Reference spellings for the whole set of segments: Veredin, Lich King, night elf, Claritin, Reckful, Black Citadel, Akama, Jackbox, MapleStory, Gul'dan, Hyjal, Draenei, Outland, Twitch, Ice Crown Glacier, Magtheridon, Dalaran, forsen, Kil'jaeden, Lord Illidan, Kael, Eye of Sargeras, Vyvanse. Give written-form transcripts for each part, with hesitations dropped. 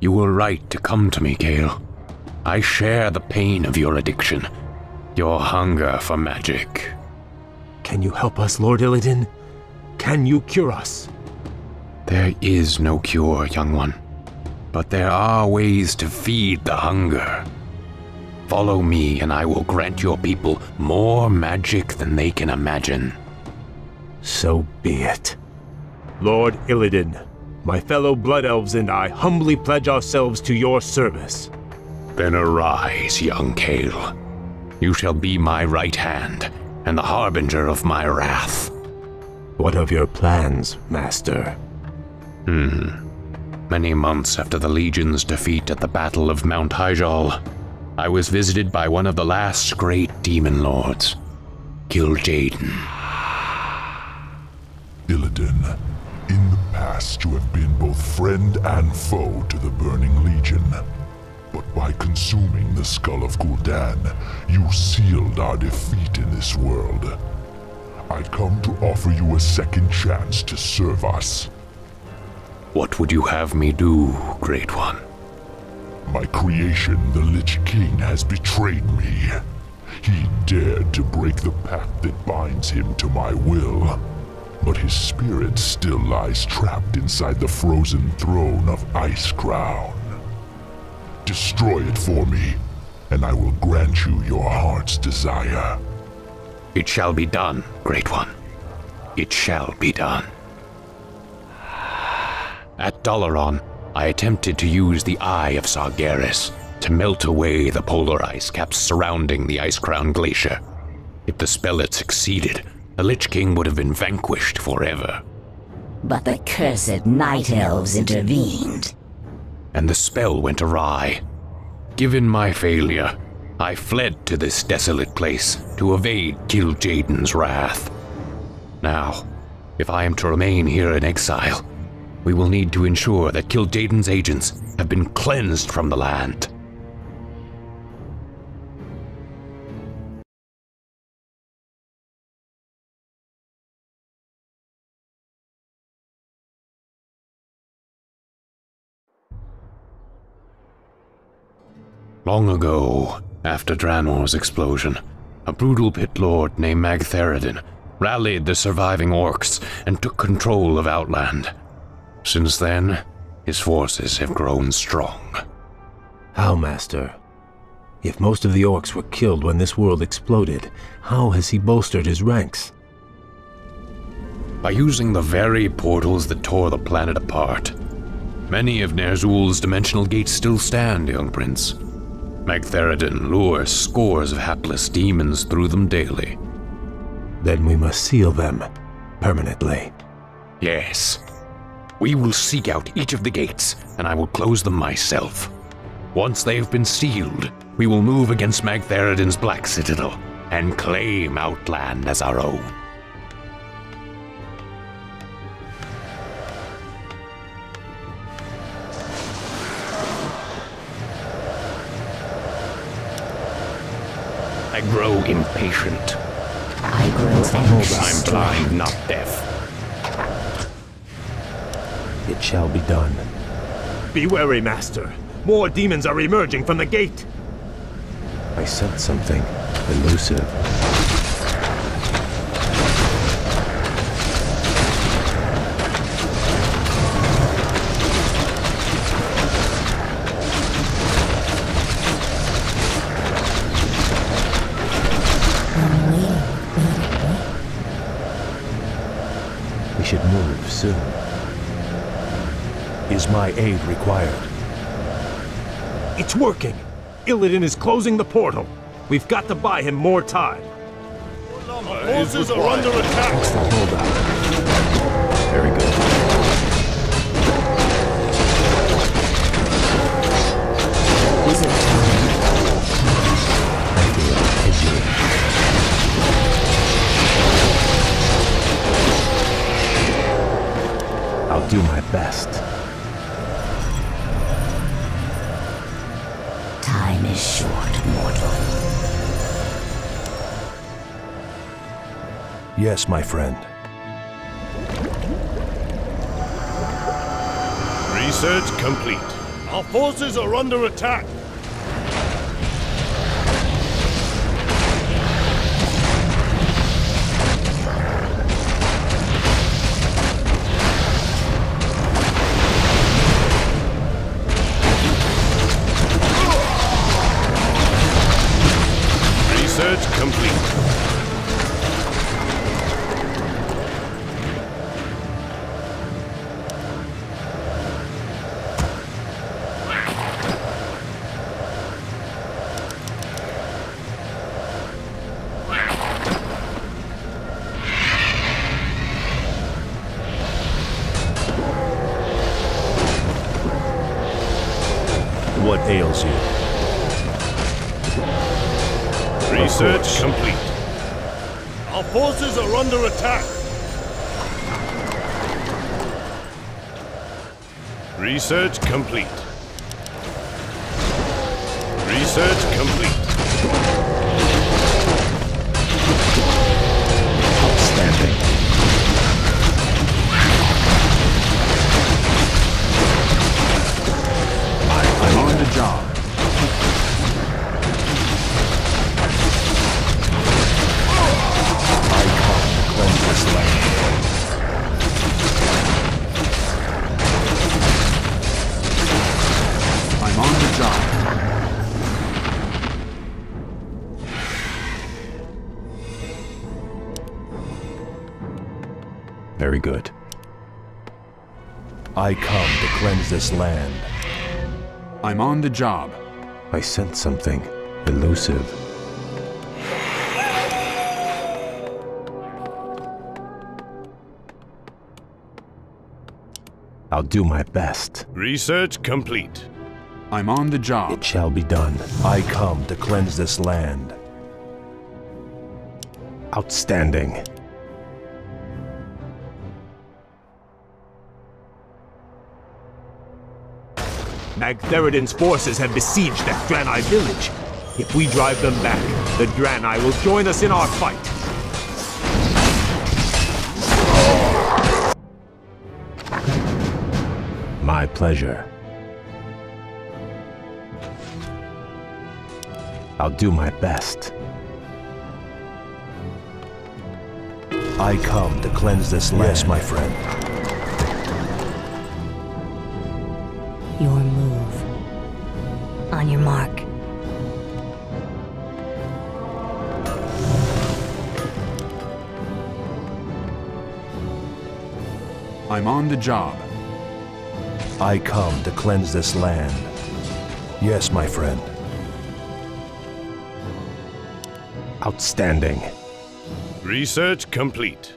You were right to come to me, Kael. I share the pain of your addiction, your hunger for magic. Can you help us, Lord Illidan? Can you cure us? There is no cure, young one. But there are ways to feed the hunger. Follow me and I will grant your people more magic than they can imagine. So be it. Lord Illidan, my fellow Blood Elves and I humbly pledge ourselves to your service. Then arise, young Kael. You shall be my right hand and the harbinger of my wrath. What of your plans, Master? Many months after the Legion's defeat at the Battle of Mount Hyjal, I was visited by one of the last great demon lords, Kil'jaeden. Illidan, in the past you have been both friend and foe to the Burning Legion. But by consuming the skull of Gul'dan, you sealed our defeat in this world. I come to offer you a second chance to serve us. What would you have me do, Great One? My creation, the Lich King, has betrayed me. He dared to break the pact that binds him to my will. But his spirit still lies trapped inside the frozen throne of Ice Crown. Destroy it for me, and I will grant you your heart's desire. It shall be done, Great One. It shall be done. At Dalaran, I attempted to use the Eye of Sargeras to melt away the polar ice caps surrounding the Ice Crown Glacier. If the spell had succeeded, the Lich King would have been vanquished forever. But the cursed Night Elves intervened. And the spell went awry. Given my failure, I fled to this desolate place to evade Kil'jaeden's wrath. Now, if I am to remain here in exile, we will need to ensure that Kil'jaeden's agents have been cleansed from the land. Long ago, after Draenor's explosion, a brutal pit lord named Magtheridon rallied the surviving orcs and took control of Outland. Since then, his forces have grown strong. How, Master? If most of the orcs were killed when this world exploded, how has he bolstered his ranks? By using the very portals that tore the planet apart. Many of Ner'zhul's dimensional gates still stand, young prince. Magtheridon lures scores of hapless demons through them daily. Then we must seal them permanently. Yes. We will seek out each of the gates, and I will close them myself. Once they've been sealed, we will move against Magtheridon's Black Citadel and claim Outland as our own. I grow impatient. I grow anxious. I'm blind, not deaf. It shall be done. Be wary, Master. More demons are emerging from the gate. I sense something elusive. We should move soon. Is my aid required? It's working! Illidan is closing the portal! We've got to buy him more time! Our forces are under attack! What's the holdout? Very good. Is it time? I feel edgy. I'll do my best. Time is short, mortal. Yes, my friend. Research complete. Our forces are under attack. Research complete. What ails you? Research complete. Our forces are under attack. Research complete. Research complete. Outstanding. Job. I come to cleanse this land. I'm on the job. Very good. I come to cleanse this land. I'm on the job. I sense something elusive. I'll do my best. Research complete. I'm on the job. It shall be done. I come to cleanse this land. Outstanding. Magtheridon's forces have besieged that Draenei village. If we drive them back, the Draenei will join us in our fight. My pleasure. I'll do my best. I come to cleanse this land. Yes, my friend. Your move. On your mark. I'm on the job. I come to cleanse this land. Yes, my friend. Outstanding. Research complete.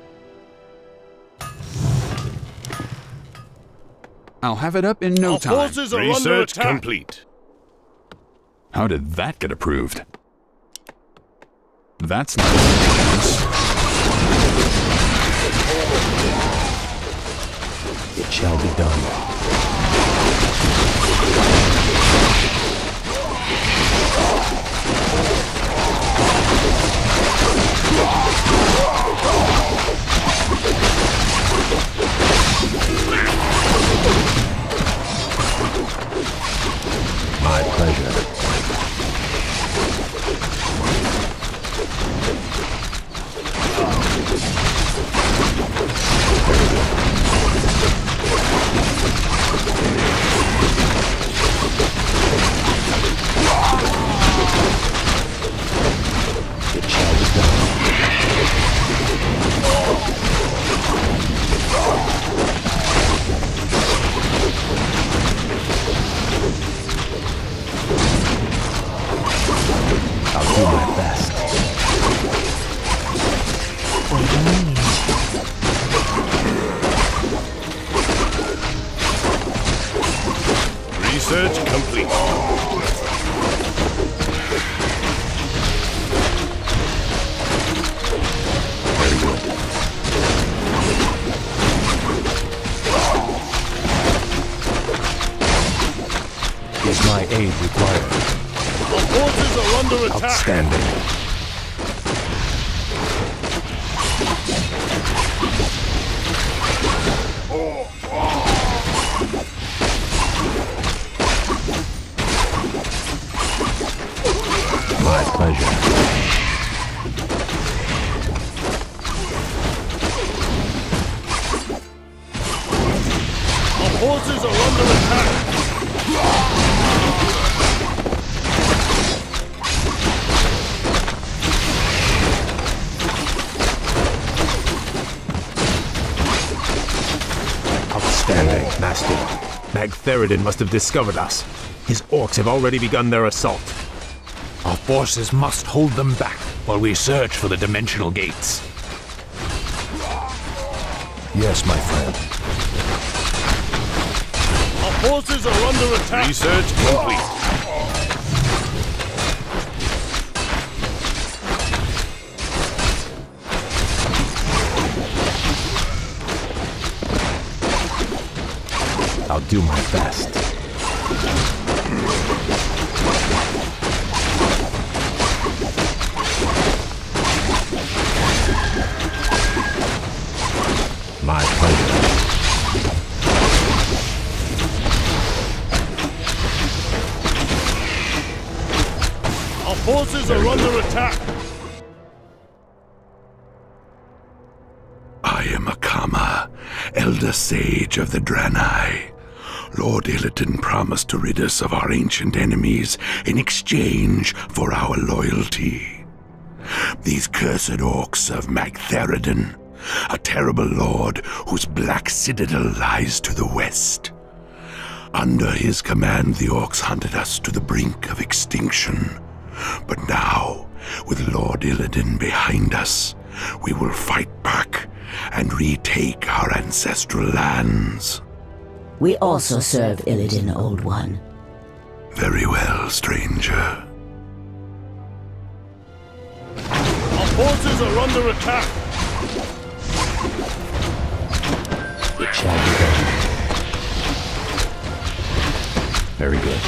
I'll have it up in no time. Our forces are under attack. Research complete. How did that get approved? That's not... It shall be done. My pleasure. It shall be done. I'll do my best. What do you mean? Research complete. Very good. Is my aid required? Our forces are under attack! Outstanding. forces are under attack. Outstanding, Master. Magtheridon must have discovered us. His orcs have already begun their assault. Our forces must hold them back while we search for the dimensional gates. Yes, my friend. Our forces are under attack. Research complete. I'll do my best. My pleasure. Our forces are under attack. I am Akama, Elder Sage of the Draenei. Lord Illidan promised to rid us of our ancient enemies in exchange for our loyalty. These cursed orcs of Magtheridon, a terrible lord whose Black Citadel lies to the west. Under his command, the orcs hunted us to the brink of extinction. But now, with Lord Illidan behind us, we will fight back and retake our ancestral lands. We also serve Illidan, Old One. Very well, stranger. Our forces are under attack. It shall be done. Very good.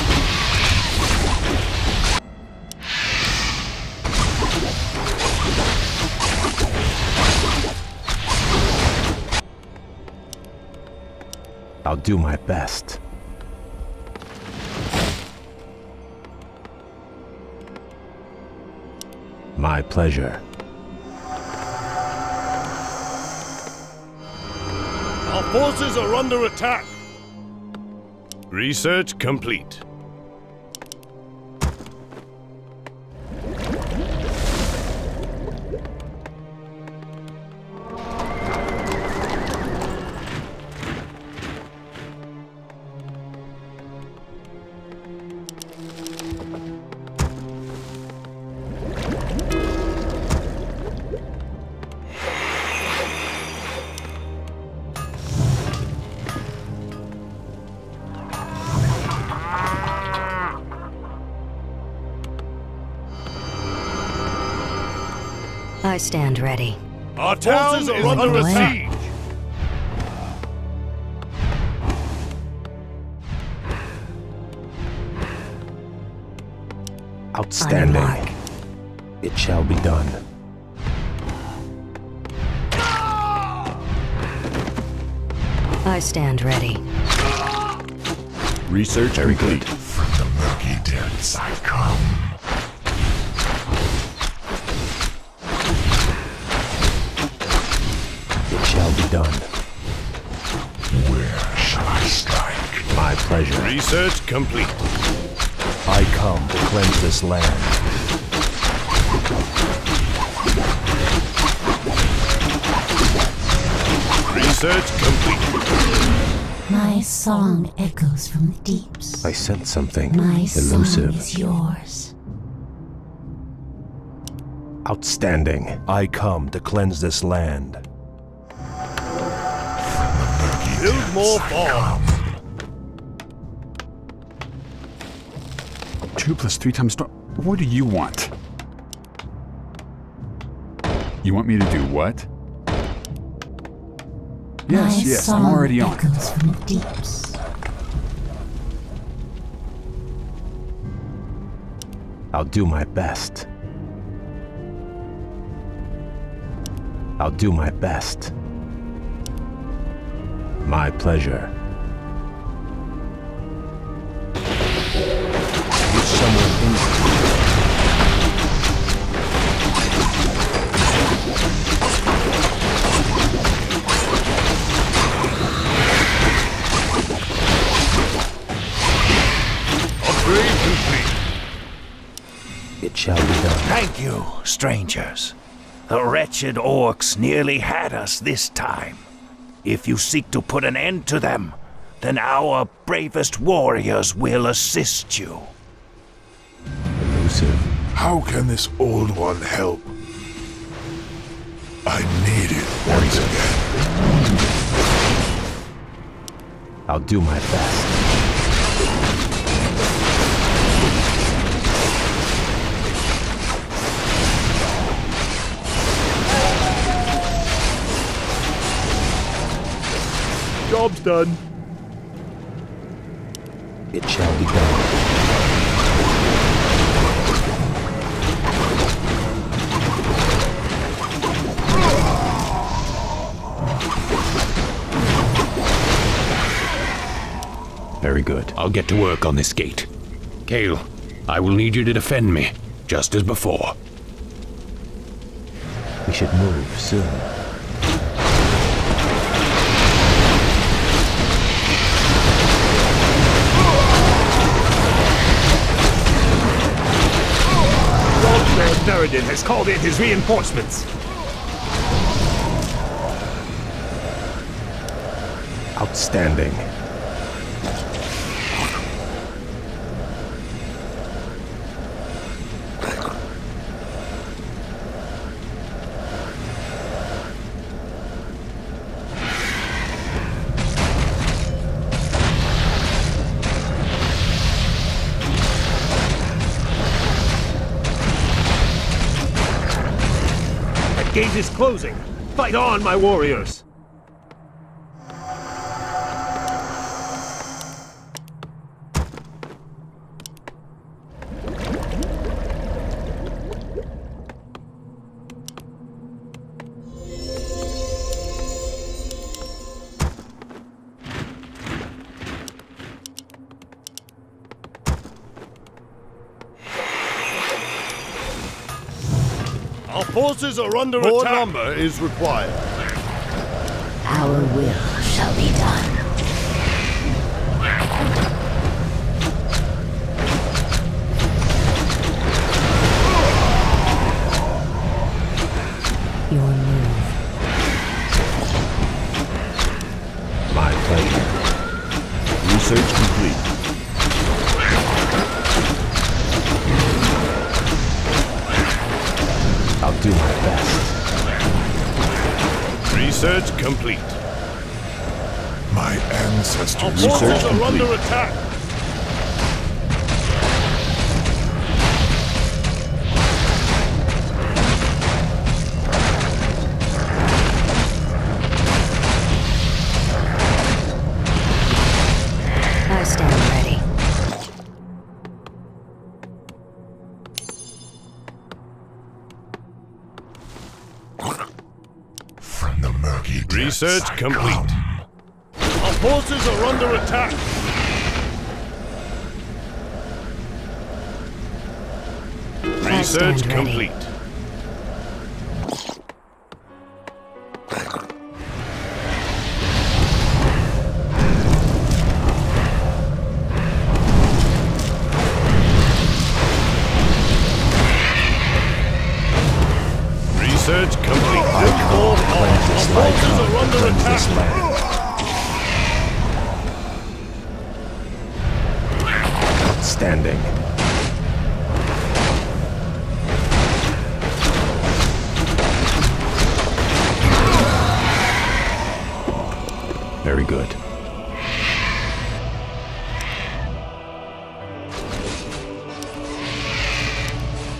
I'll do my best. My pleasure. Our forces are under attack. Research complete. I stand ready. Our town is under siege. Outstanding. It shall be done. I stand ready. Research very complete. Good. From the murky depths I come. Done. Where shall I strike? My pleasure. Research complete. I come to cleanse this land. Research complete. My song echoes from the deeps. I sense something elusive. My song is yours. Outstanding. I come to cleanse this land. Build more bombs. 2 plus 3 times. What do you want? You want me to do what? Yes, yes, I'm already on. From the deeps. I'll do my best. I'll do my best. My pleasure. Is someone injured? it shall be done. Thank you, strangers. The wretched orcs nearly had us this time. If you seek to put an end to them, then our bravest warriors will assist you. Elusive. How can this old one help? I need it once again. I'll do my best. Job's done. It shall be done. Very good. I'll get to work on this gate. Kael, I will need you to defend me, just as before. We should move soon. Veredin has called in his reinforcements. Outstanding. Gate is closing. Fight on, my warriors. Forces are under attack. More number is required. Our will shall be done. Your move. My pleasure. Research complete. Do my best. Research complete. My ancestors are under attack. I stand ready. Research complete. Our forces are under attack. Research complete. Research complete. Outstanding. Very good.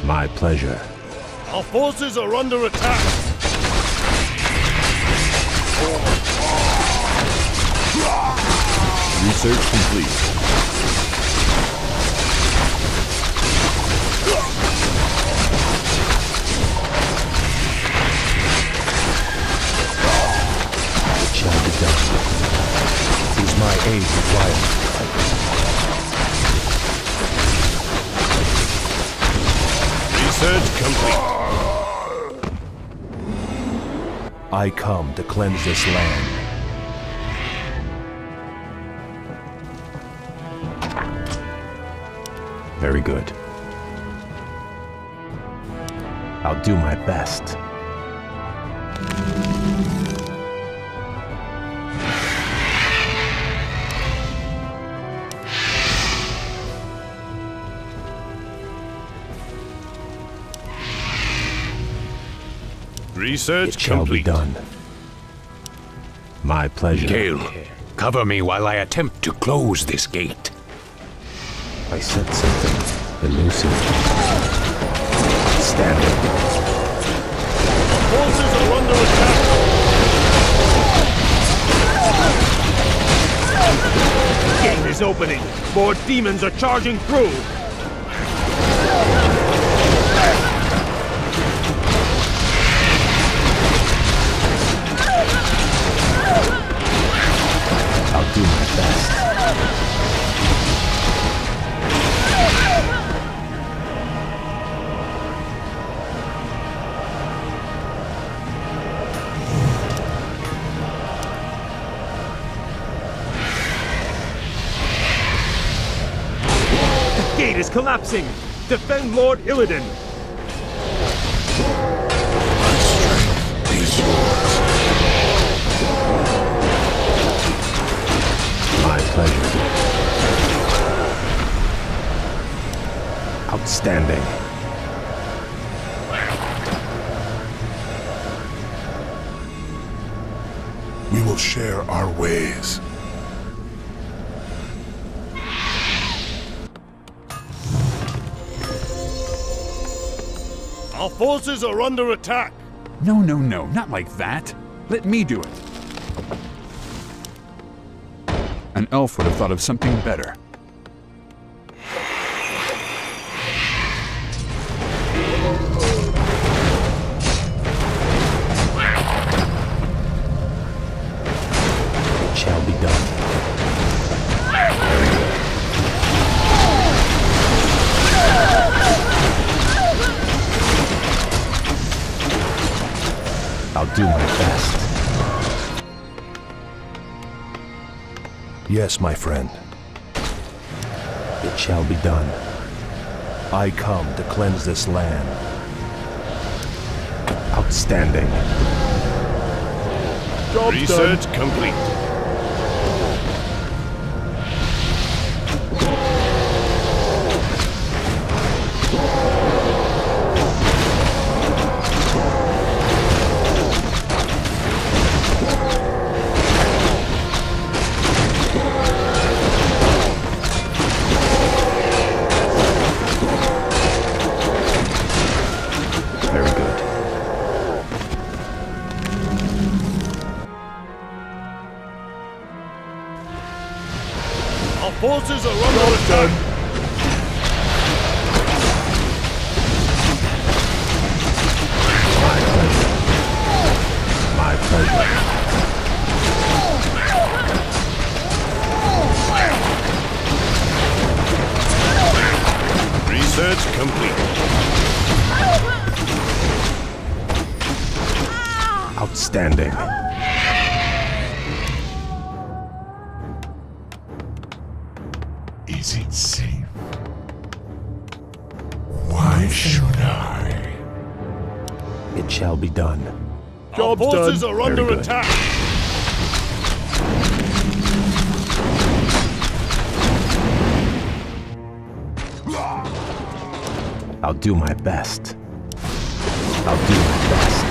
My pleasure. Our forces are under attack. Research complete. It shall be done. Is my aid required? Research complete. I come to cleanse this land. Very good. do my best. Research complete. It shall be done. My pleasure. Kael, cover me while I attempt to close this gate. I sense something elusive. Stand up. Forces are under attack. Gate is opening. More demons are charging through. I'll do my best. Collapsing! Defend Lord Illidan! My strength is yours. My pleasure. Outstanding. We will share our ways. Our forces are under attack! No, no, no, not like that. Let me do it. An elf would have thought of something better. Do my best. Yes, my friend. It shall be done. I come to cleanse this land. Outstanding. Job Research done. Complete. Forces are under attack. My pleasure. My pleasure. Research complete. Outstanding. Shall be done. Our forces are under attack. I'll do my best. I'll do my best.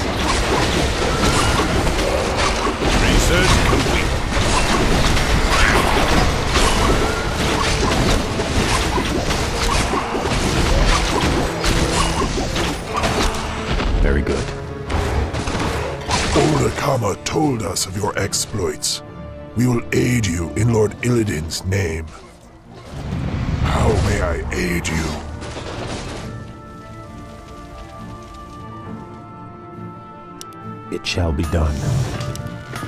Research complete. Very good. Old Akama told us of your exploits. We will aid you in Lord Illidan's name. How may I aid you? It shall be done.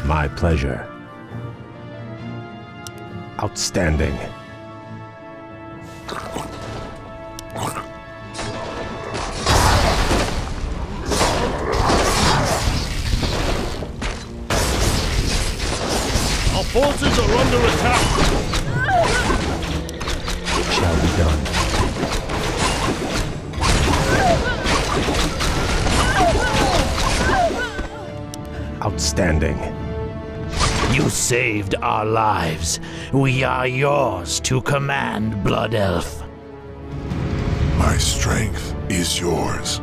My pleasure. Outstanding. Forces are under attack! It shall be done. outstanding. You saved our lives. We are yours to command, Blood Elf. My strength is yours.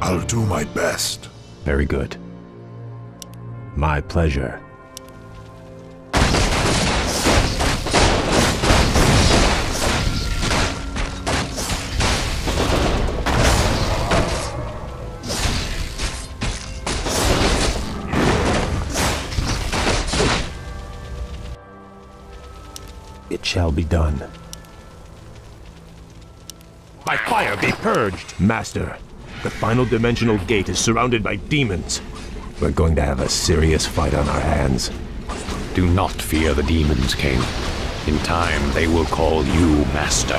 I'll do my best. Very good. My pleasure. It shall be done. By fire be purged, Master. The final dimensional gate is surrounded by demons. We're going to have a serious fight on our hands. Do not fear the demons, King. In time, they will call you Master.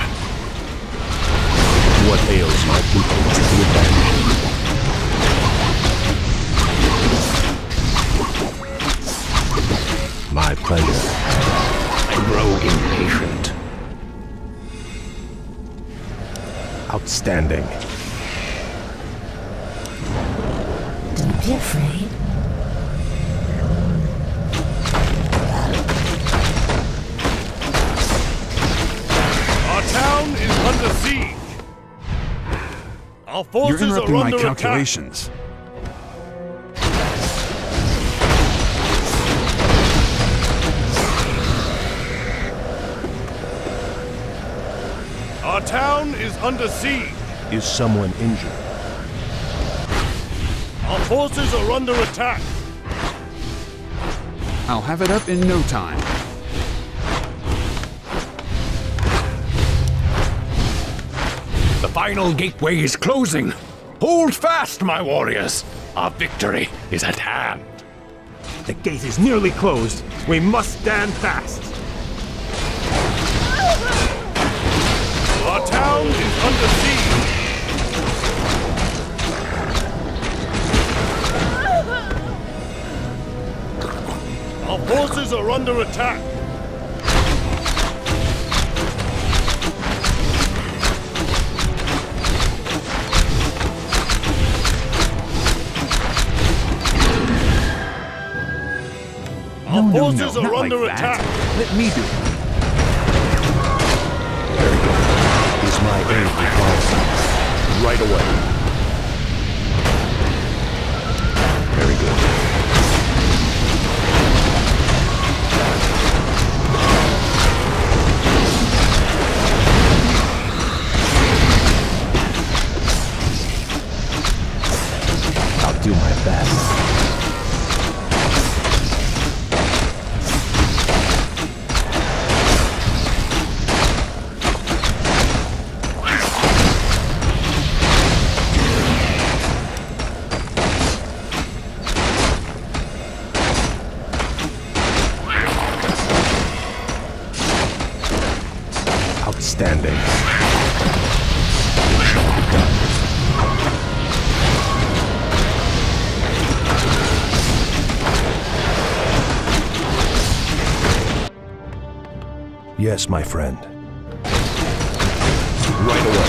What ails my people with that? My pleasure. I grow impatient. Outstanding. Don't be afraid. Our town is under siege. Our forces are under attack. You're interrupting my calculations. Our town is under siege. Is someone injured? Our forces are under attack. I'll have it up in no time. The final gateway is closing. Hold fast, my warriors. Our victory is at hand. The gate is nearly closed. We must stand fast. Our town is under siege. Our forces are under attack. Our forces are under attack. Let me do it. My aid requires right away. Very good. I'll do my best, my friend. Right away.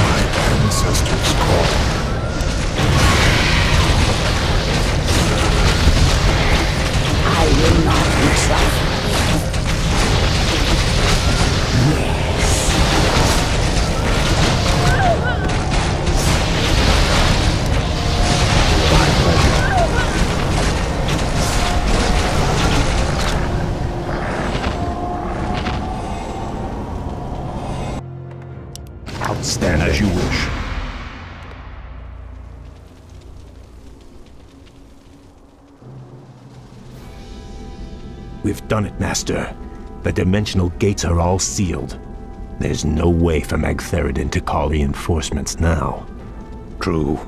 My ancestors call. I will not mix up. Stand as you wish. We've done it, Master. The dimensional gates are all sealed. There's no way for Magtheridon to call reinforcements now. True,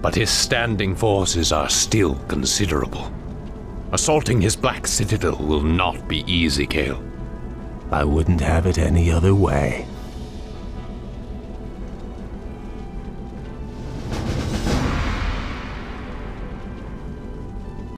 but his standing forces are still considerable. Assaulting his Black Citadel will not be easy, Kael. I wouldn't have it any other way.